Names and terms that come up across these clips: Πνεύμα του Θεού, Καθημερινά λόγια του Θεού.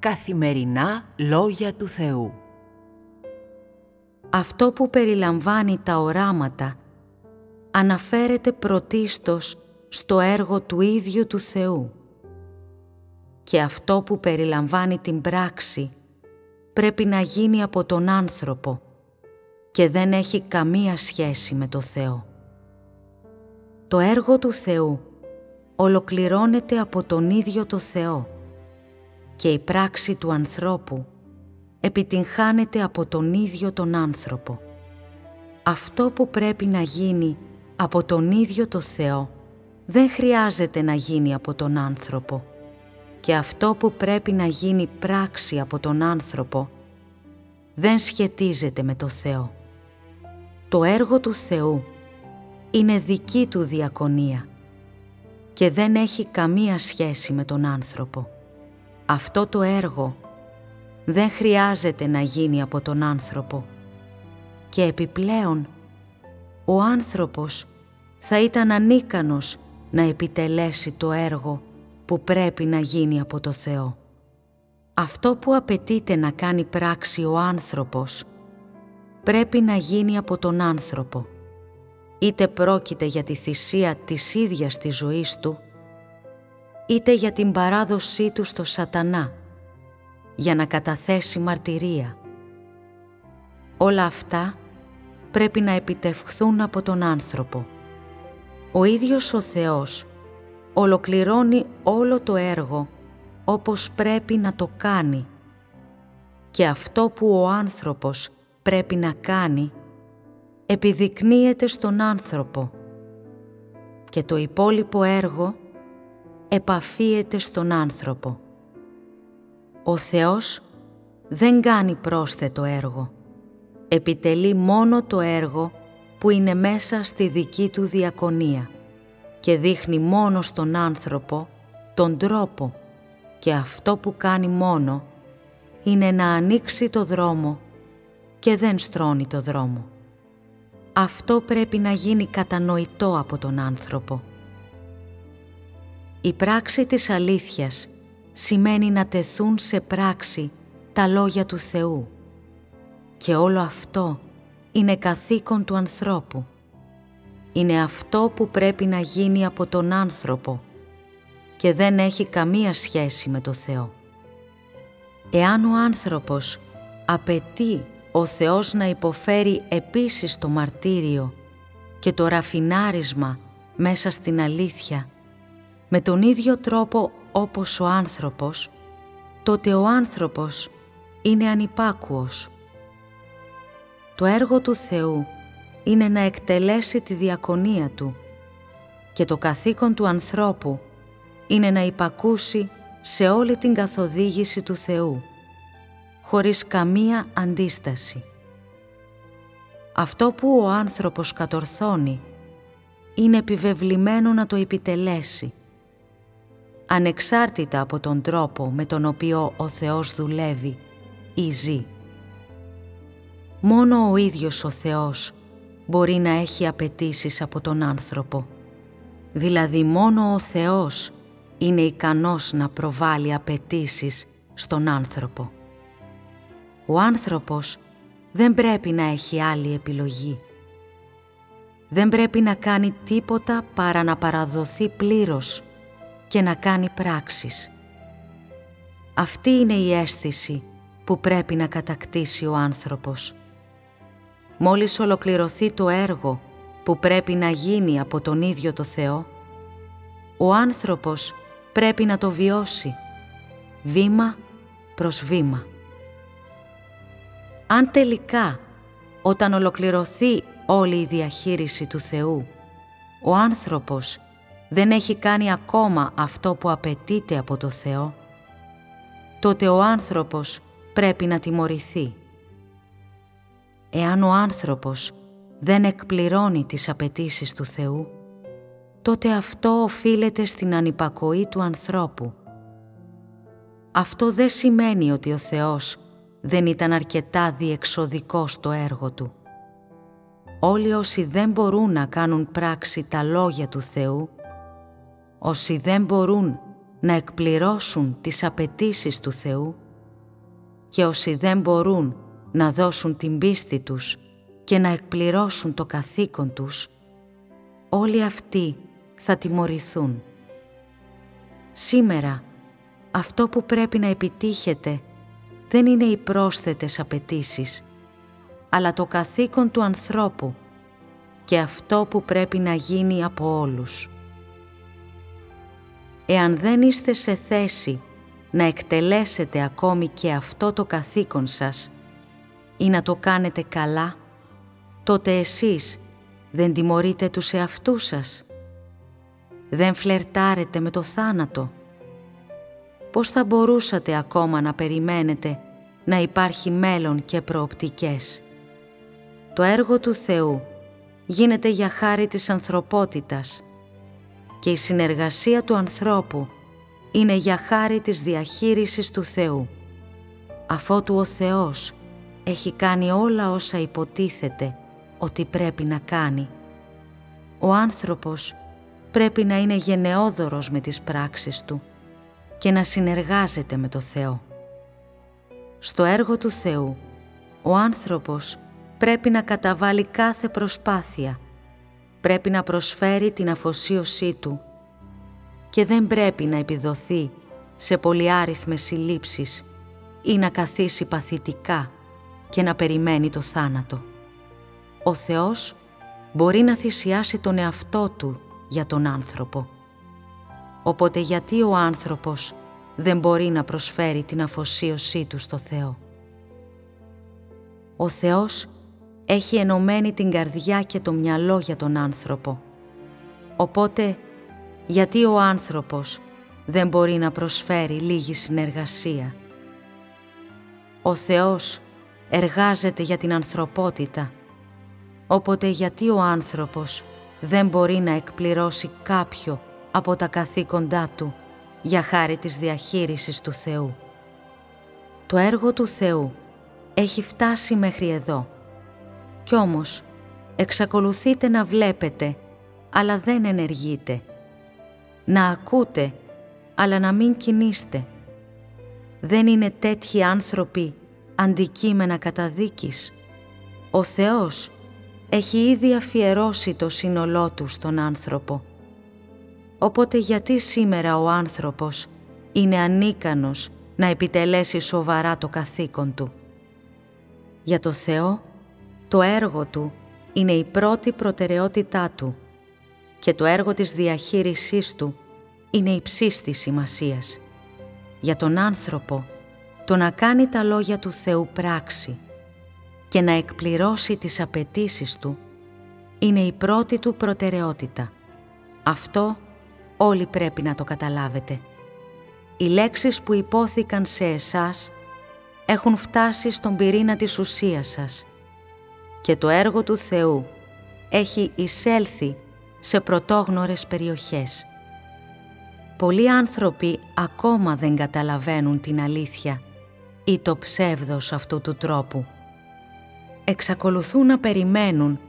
Καθημερινά λόγια του Θεού. Αυτό που περιλαμβάνει τα οράματα αναφέρεται πρωτίστως στο έργο του ίδιου του Θεού και αυτό που περιλαμβάνει την πράξη πρέπει να γίνει από τον άνθρωπο και δεν έχει καμία σχέση με το Θεό. Το έργο του Θεού ολοκληρώνεται από τον ίδιο το Θεό και η πράξη του ανθρώπου επιτυγχάνεται από τον ίδιο τον άνθρωπο. Αυτό που πρέπει να γίνει από τον ίδιο το Θεό δεν χρειάζεται να γίνει από τον άνθρωπο και αυτό που πρέπει να γίνει πράξη από τον άνθρωπο δεν σχετίζεται με το Θεό. Το έργο του Θεού είναι δική του διακονία και δεν έχει καμία σχέση με τον άνθρωπο. Αυτό το έργο δεν χρειάζεται να γίνει από τον άνθρωπο και επιπλέον ο άνθρωπος θα ήταν ανίκανος να επιτελέσει το έργο που πρέπει να γίνει από το Θεό. Αυτό που απαιτείται να κάνει πράξη ο άνθρωπος πρέπει να γίνει από τον άνθρωπο, είτε πρόκειται για τη θυσία της ίδιας της ζωής του, είτε για την παράδοσή του στο σατανά, για να καταθέσει μαρτυρία. Όλα αυτά πρέπει να επιτευχθούν από τον άνθρωπο. Ο ίδιος ο Θεός ολοκληρώνει όλο το έργο όπως πρέπει να το κάνει και αυτό που ο άνθρωπος πρέπει να κάνει επιδεικνύεται στον άνθρωπο και το υπόλοιπο έργο επαφίεται στον άνθρωπο. Ο Θεός δεν κάνει πρόσθετο έργο, επιτελεί μόνο το έργο που είναι μέσα στη δική του διακονία και δείχνει μόνο στον άνθρωπο τον τρόπο και αυτό που κάνει μόνο είναι να ανοίξει το δρόμο και δεν στρώνει το δρόμο. Αυτό πρέπει να γίνει κατανοητό από τον άνθρωπο. Η πράξη της αλήθειας σημαίνει να τεθούν σε πράξη τα λόγια του Θεού και όλο αυτό είναι καθήκον του ανθρώπου. Είναι αυτό που πρέπει να γίνει από τον άνθρωπο και δεν έχει καμία σχέση με το Θεό. Εάν ο άνθρωπος απαιτεί ο Θεός να υποφέρει επίσης το μαρτύριο και το ραφινάρισμα μέσα στην αλήθεια, με τον ίδιο τρόπο όπως ο άνθρωπος, τότε ο άνθρωπος είναι ανυπάκουος. Το έργο του Θεού είναι να εκτελέσει τη διακονία του και το καθήκον του ανθρώπου είναι να υπακούσει σε όλη την καθοδήγηση του Θεού, χωρίς καμία αντίσταση. Αυτό που ο άνθρωπος κατορθώνει είναι επιβεβλημένο να το επιτελέσει, ανεξάρτητα από τον τρόπο με τον οποίο ο Θεός δουλεύει ή ζει. Μόνο ο ίδιος ο Θεός μπορεί να έχει απαιτήσεις από τον άνθρωπο. Δηλαδή μόνο ο Θεός είναι ικανός να προβάλλει απαιτήσεις στον άνθρωπο. Ο άνθρωπος δεν πρέπει να έχει άλλη επιλογή. Δεν πρέπει να κάνει τίποτα παρά να παραδοθεί πλήρως και να κάνει πράξεις. Αυτή είναι η αίσθηση που πρέπει να κατακτήσει ο άνθρωπος. Μόλις ολοκληρωθεί το έργο που πρέπει να γίνει από τον ίδιο το Θεό, ο άνθρωπος πρέπει να το βιώσει, βήμα προς βήμα. Αν τελικά, όταν ολοκληρωθεί όλη η διαχείριση του Θεού, ο άνθρωπος δεν έχει κάνει ακόμα αυτό που απαιτείται από το Θεό, τότε ο άνθρωπος πρέπει να τιμωρηθεί. Εάν ο άνθρωπος δεν εκπληρώνει τις απαιτήσεις του Θεού, τότε αυτό οφείλεται στην ανυπακοή του ανθρώπου. Αυτό δεν σημαίνει ότι ο Θεός δεν ήταν αρκετά διεξοδικός στο έργο του. Όλοι όσοι δεν μπορούν να κάνουν πράξη τα λόγια του Θεού, όσοι δεν μπορούν να εκπληρώσουν τις απαιτήσεις του Θεού, και όσοι δεν μπορούν να δώσουν την πίστη τους και να εκπληρώσουν το καθήκον τους, όλοι αυτοί θα τιμωρηθούν. Σήμερα, αυτό που πρέπει να επιτύχετε δεν είναι οι πρόσθετες απαιτήσεις, αλλά το καθήκον του ανθρώπου και αυτό που πρέπει να γίνει από όλους. Εάν δεν είστε σε θέση να εκτελέσετε ακόμη και αυτό το καθήκον σας ή να το κάνετε καλά, τότε εσείς δεν τιμωρείτε τους εαυτούς σας. Δεν φλερτάρετε με το θάνατο. Πώς θα μπορούσατε ακόμα να περιμένετε να υπάρχει μέλλον και προοπτικές? Το έργο του Θεού γίνεται για χάρη της ανθρωπότητας και η συνεργασία του ανθρώπου είναι για χάρη της διαχείρισης του Θεού, αφότου ο Θεός έχει κάνει όλα όσα υποτίθεται ότι πρέπει να κάνει. Ο άνθρωπος πρέπει να είναι γενναιόδωρος με τις πράξεις του και να συνεργάζεται με το Θεό. Στο έργο του Θεού, ο άνθρωπος πρέπει να καταβάλει κάθε προσπάθεια, πρέπει να προσφέρει την αφοσίωσή του και δεν πρέπει να επιδοθεί σε πολυάριθμες συλλήψεις ή να καθίσει παθητικά και να περιμένει το θάνατο. Ο Θεός μπορεί να θυσιάσει τον εαυτό του για τον άνθρωπο. Οπότε γιατί ο άνθρωπος δεν μπορεί να προσφέρει την αφοσίωσή του στο Θεό? Ο Θεός έχει ενωμένη την καρδιά και το μυαλό για τον άνθρωπο. Οπότε, γιατί ο άνθρωπος δεν μπορεί να προσφέρει λίγη συνεργασία? Ο Θεός εργάζεται για την ανθρωπότητα. Οπότε, γιατί ο άνθρωπος δεν μπορεί να εκπληρώσει κάποιο από τα καθήκοντά του για χάρη της διαχείρισης του Θεού? Το έργο του Θεού έχει φτάσει μέχρι εδώ. Κι όμως, εξακολουθείτε να βλέπετε, αλλά δεν ενεργείτε. Να ακούτε, αλλά να μην κινείστε. Δεν είναι τέτοιοι άνθρωποι αντικείμενα καταδίκης. Ο Θεός έχει ήδη αφιερώσει το σύνολό του στον άνθρωπο. Οπότε γιατί σήμερα ο άνθρωπος είναι ανίκανος να επιτελέσει σοβαρά το καθήκον του? Για το Θεό, το έργο του είναι η πρώτη προτεραιότητά του και το έργο της διαχείρισής του είναι υψίστης της σημασίας. Για τον άνθρωπο, το να κάνει τα λόγια του Θεού πράξη και να εκπληρώσει τις απαιτήσεις του είναι η πρώτη του προτεραιότητα. Αυτό όλοι πρέπει να το καταλάβετε. Οι λέξεις που υπόθηκαν σε εσάς έχουν φτάσει στον πυρήνα της ουσίας σας και το έργο του Θεού έχει εισέλθει σε πρωτόγνωρες περιοχές. Πολλοί άνθρωποι ακόμα δεν καταλαβαίνουν την αλήθεια ή το ψεύδος αυτού του τρόπου. Εξακολουθούν να περιμένουν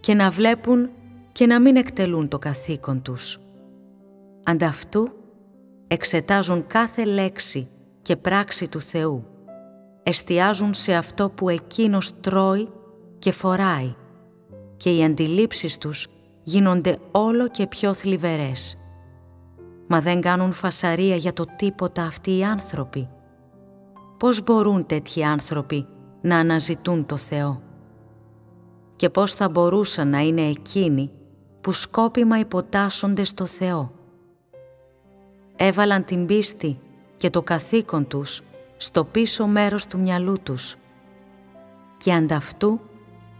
και να βλέπουν και να μην εκτελούν το καθήκον τους. Ανταυτού, εξετάζουν κάθε λέξη και πράξη του Θεού. Εστιάζουν σε αυτό που Εκείνος τρώει και φοράει και οι αντιλήψεις τους γίνονται όλο και πιο θλιβερές. Μα δεν κάνουν φασαρία για το τίποτα αυτοί οι άνθρωποι. Πώς μπορούν τέτοιοι άνθρωποι να αναζητούν το Θεό? Και πώς θα μπορούσαν να είναι εκείνοι που σκόπιμα υποτάσσονται στο Θεό? Έβαλαν την πίστη και το καθήκον τους στο πίσω μέρος του μυαλού τους και ανταυτού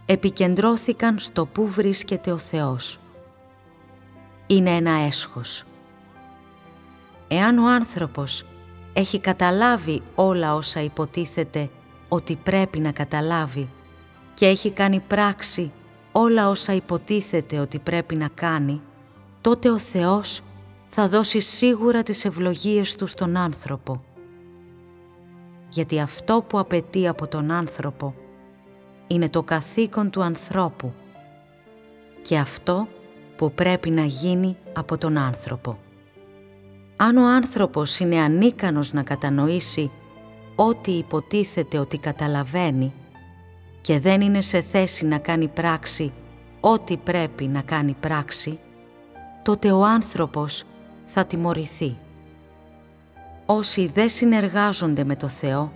επικεντρώθηκαν στο πού βρίσκεται ο Θεός. Είναι ένα έσχος. Εάν ο άνθρωπος έχει καταλάβει όλα όσα υποτίθεται ότι πρέπει να καταλάβει και έχει κάνει πράξη όλα όσα υποτίθεται ότι πρέπει να κάνει, τότε ο Θεός θα δώσει σίγουρα τις ευλογίες του στον άνθρωπο. Γιατί αυτό που απαιτεί από τον άνθρωπο είναι το καθήκον του ανθρώπου και αυτό που πρέπει να γίνει από τον άνθρωπο. Αν ο άνθρωπος είναι ανίκανος να κατανοήσει ό,τι υποτίθεται ότι καταλαβαίνει και δεν είναι σε θέση να κάνει πράξη ό,τι πρέπει να κάνει πράξη, τότε ο άνθρωπος θα τιμωρηθεί. Όσοι δεν συνεργάζονται με το Θεό,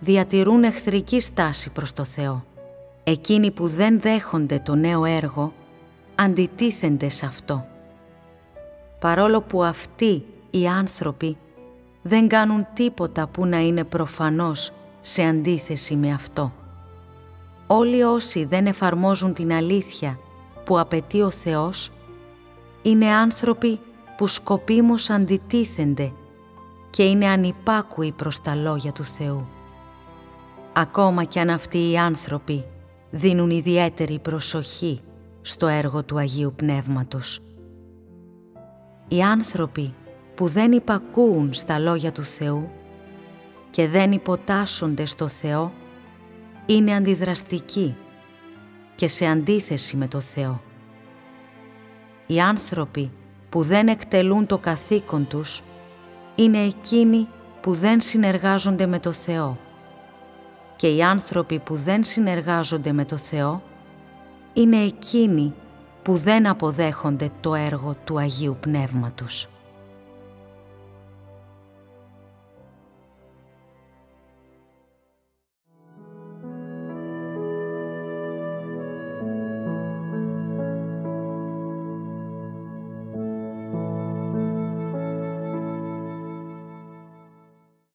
διατηρούν εχθρική στάση προς το Θεό. Εκείνοι που δεν δέχονται το νέο έργο, αντιτίθενται σε αυτό. Παρόλο που αυτοί οι άνθρωποι δεν κάνουν τίποτα που να είναι προφανώς σε αντίθεση με αυτό. Όλοι όσοι δεν εφαρμόζουν την αλήθεια που απαιτεί ο Θεός, είναι άνθρωποι που σκοπίμως αντιτίθενται και είναι ανυπάκουοι προς τα λόγια του Θεού. Ακόμα κι αν αυτοί οι άνθρωποι δίνουν ιδιαίτερη προσοχή στο έργο του Αγίου Πνεύματος. Οι άνθρωποι που δεν υπακούουν στα λόγια του Θεού και δεν υποτάσσονται στο Θεό είναι αντιδραστικοί και σε αντίθεση με το Θεό. Οι άνθρωποι που δεν εκτελούν το καθήκον τους είναι εκείνοι που δεν συνεργάζονται με το Θεό, και οι άνθρωποι που δεν συνεργάζονται με το Θεό είναι εκείνοι που δεν αποδέχονται το έργο του Αγίου Πνεύματος.